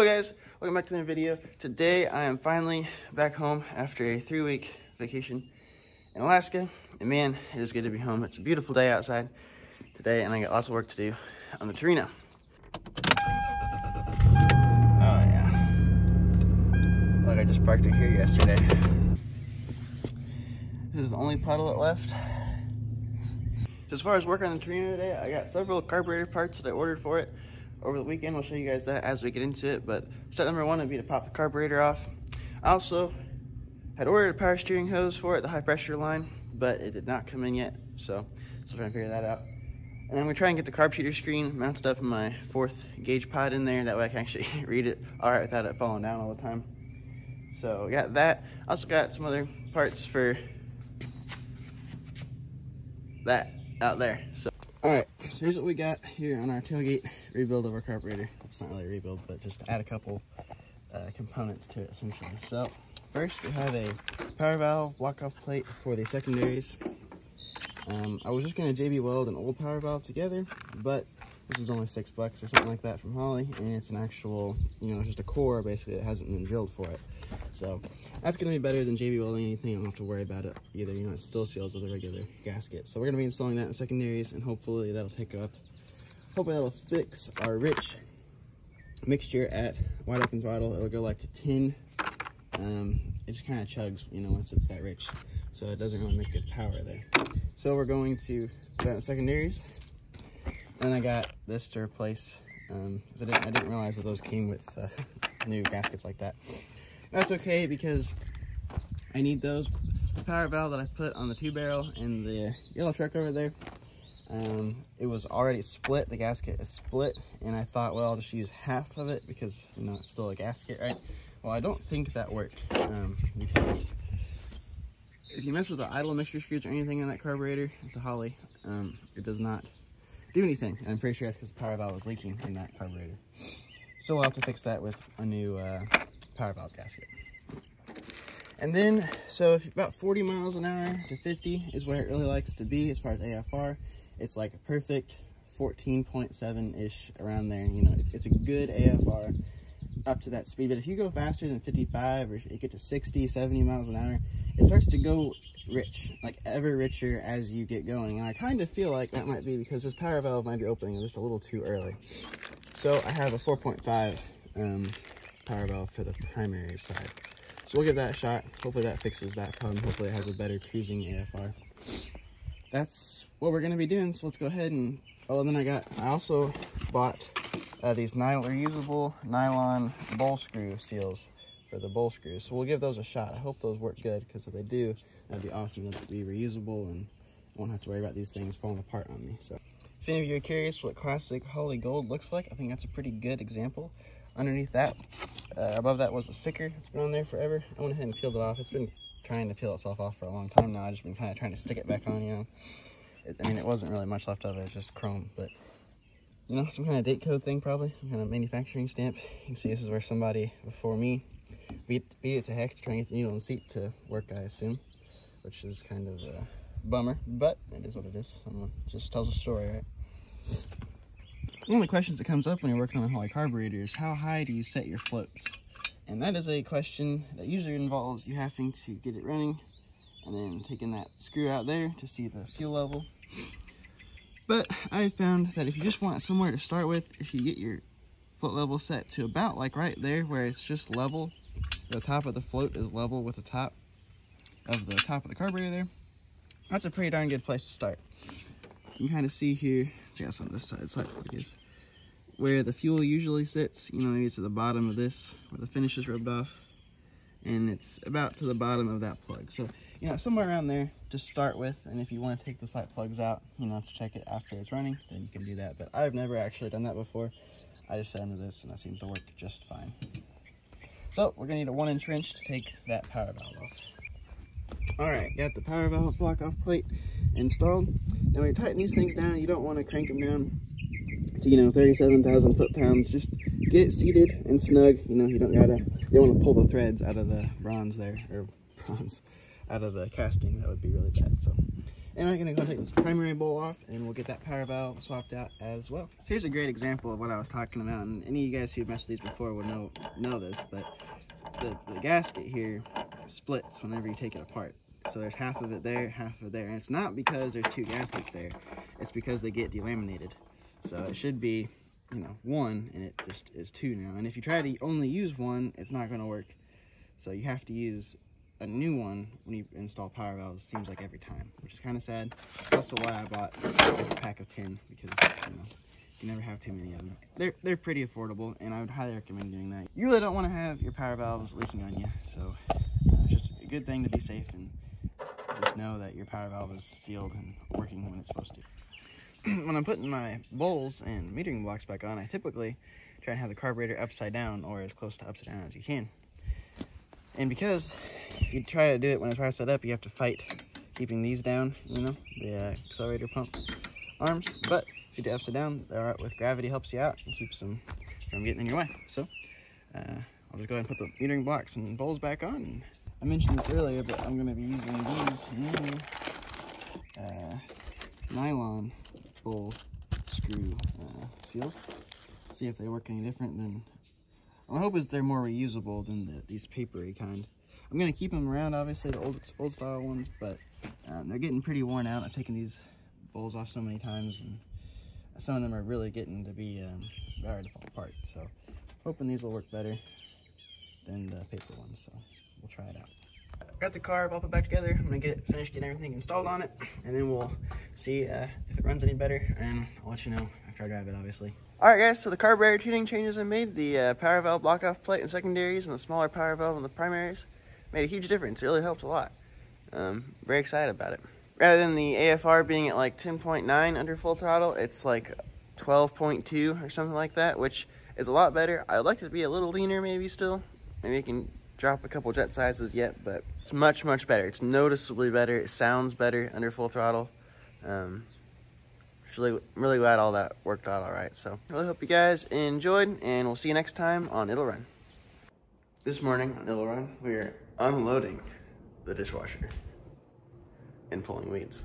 Hello guys, welcome back to another video. Today I am finally back home after a 3-week vacation in Alaska. And man, it is good to be home. It's a beautiful day outside today and I got lots of work to do on the Torino. Oh yeah. Look, I just parked it here yesterday. This is the only puddle that left. So as far as work on the Torino today, I got several carburetor parts that I ordered for it over the weekend. We'll show you guys that as we get into it, but step number one would be to pop the carburetor off. I also had ordered a power steering hose for it, the high pressure line, but it did not come in yet, so I'm trying to figure that out. And I'm gonna try and get the carb shooter screen mounted up in my 4th gauge pod in there, that way I can actually read it all right without it falling down all the time. So we got that. I also got some other parts for that out there. So alright, so here's what we got here on our tailgate rebuild of our carburetor. It's not really a rebuild, but just add a couple components to it essentially. So first we have a power valve block-off plate for the secondaries. I was just going to JB weld an old power valve together, but this is only $6 or something like that from Holley, and it's an actual, you know, just a core basically that hasn't been drilled for it. So that's going to be better than JB welding anything. I don't have to worry about it either. You know, it still seals with a regular gasket. So we're going to be installing that in secondaries, and hopefully that'll take up. Hopefully that'll fix our rich mixture at wide open throttle. It'll go like to 10. It just kind of chugs, you know, once it's that rich. So it doesn't really make good power there. So we're going to put that in secondaries. Then I got this to replace. I didn't realize that those came with new gaskets like that. That's okay because I need those. The power valve that I put on the 2-barrel in the yellow truck over there, it was already split. The gasket is split, and I thought, well, I'll just use half of it because, you know, it's still a gasket, right? Well, I don't think that worked because if you mess with the idle mixture screws or anything on that carburetor, it's a Holley, it does not do anything. And I'm pretty sure that's because the power valve was leaking in that carburetor. So we'll have to fix that with a new power valve gasket. And then, so if about 40 miles an hour to 50 is where it really likes to be as far as AFR. It's like a perfect 14.7-ish around there. You know, it's a good AFR up to that speed. But if you go faster than 55 or you get to 60, 70 miles an hour, it starts to go rich, like ever richer as you get going. And I kind of feel like that might be because this power valve might be opening just a little too early. So I have a 4.5 power valve for the primary side. So we'll give that a shot. Hopefully that fixes that problem. Hopefully it has a better cruising AFR. That's what we're going to be doing. So let's go ahead and, oh, and then I also bought these reusable nylon bowl screw seals for the bowl screws. So we'll give those a shot. I hope those work good, because if they do, that'd be awesome. They'll be reusable and I won't have to worry about these things falling apart on me. So if any of you are curious what classic Holley gold looks like, I think that's a pretty good example. Underneath that, above that was the sticker that's been on there forever. I went ahead and peeled it off. It's been trying to peel itself off for a long time now. I've just been kind of trying to stick it back on, you know. I mean, it wasn't really much left of it. It's just chrome, but, you know, some kind of date code thing probably. Some kind of manufacturing stamp. You can see this is where somebody before me beat it to heck to try and get the needle and seat to work, I assume, which is kind of a bummer, but it is what it is. Someone just tells a story, right? One of the questions that comes up when you're working on a Holley carburetor is how high do you set your floats? And that is a question that usually involves you having to get it running and then taking that screw out there to see the fuel level. But I found that if you just want somewhere to start with, if you get your float level set to about like right there where it's just level, the top of the float is level with the top of the carburetor there, that's a pretty darn good place to start. You can kind of see here, so you got some of this side plug is where the fuel usually sits, you know, maybe it's at the bottom of this, where the finish is rubbed off, and it's about to the bottom of that plug. So, you know, somewhere around there to start with, and if you want to take the side plugs out, you know, to check it after it's running, then you can do that. But I've never actually done that before. I just set them to this, and that seems to work just fine. So, we're going to need a 1-inch wrench to take that power valve off. Alright, got the power valve block-off plate installed. Now, when you're tightening these things down, you don't want to crank them down to, you know, 37,000 foot-pounds. Just get it seated and snug. You know, you don't want to pull the threads out of the bronze there, or bronze out of the casting. That would be really bad. So Anyway, I'm gonna go take this primary bowl off and we'll get that power valve swapped out as well. Here's a great example of what I was talking about, and any of you guys who've messed with these before would know this, but the gasket here splits whenever you take it apart. So there's half of it there, half of it there, and it's not because there's two gaskets there, it's because they get delaminated. So it should be, you know, one, and it just is two now. And if you try to only use one, it's not going to work. So you have to use a new one when you install power valves, seems like every time, which is kind of sad. That's also why I bought like a pack of 10, because, you know, you never have too many of them. They're pretty affordable, and I would highly recommend doing that. You really don't want to have your power valves leaking on you, so it's just a good thing to be safe and just know that your power valve is sealed and working when it's supposed to. When I'm putting my bowls and metering blocks back on, I typically try and have the carburetor upside down or as close to upside down as you can. And because if you try to do it when it's right side up, you have to fight keeping these down, you know, the accelerator pump arms. But if you do upside down, they're with gravity helps you out and keeps them from getting in your way. So I'll just go ahead and put the metering blocks and bowls back on. I mentioned this earlier, but I'm going to be using these new nylon bowl screw seals. See if they work any different than... My hope is they're more reusable than these papery kind. I'm going to keep them around, obviously, the old style ones, but they're getting pretty worn out. I've taken these bowls off so many times, and some of them are really getting to be hard to fall apart. So hoping these will work better than the paper ones, so we'll try it out. I've got the carb all put back together. I'm going to finish getting everything installed on it, and then we'll see if it runs any better, and I'll let you know after I drive it, obviously. Alright guys, so the carburetor tuning changes I made, the power valve block-off plate and secondaries, and the smaller power valve and the primaries, made a huge difference. It really helped a lot. Very excited about it. Rather than the AFR being at like 10.9 under full throttle, it's like 12.2 or something like that, which is a lot better. I'd like it to be a little leaner maybe still. Maybe I can drop a couple jet sizes yet, but it's much, much better. It's noticeably better. It sounds better under full throttle. Really glad all that worked out all right. So really hope you guys enjoyed, and we'll see you next time on It'll Run. This morning on It'll Run, we are unloading the dishwasher and pulling weeds.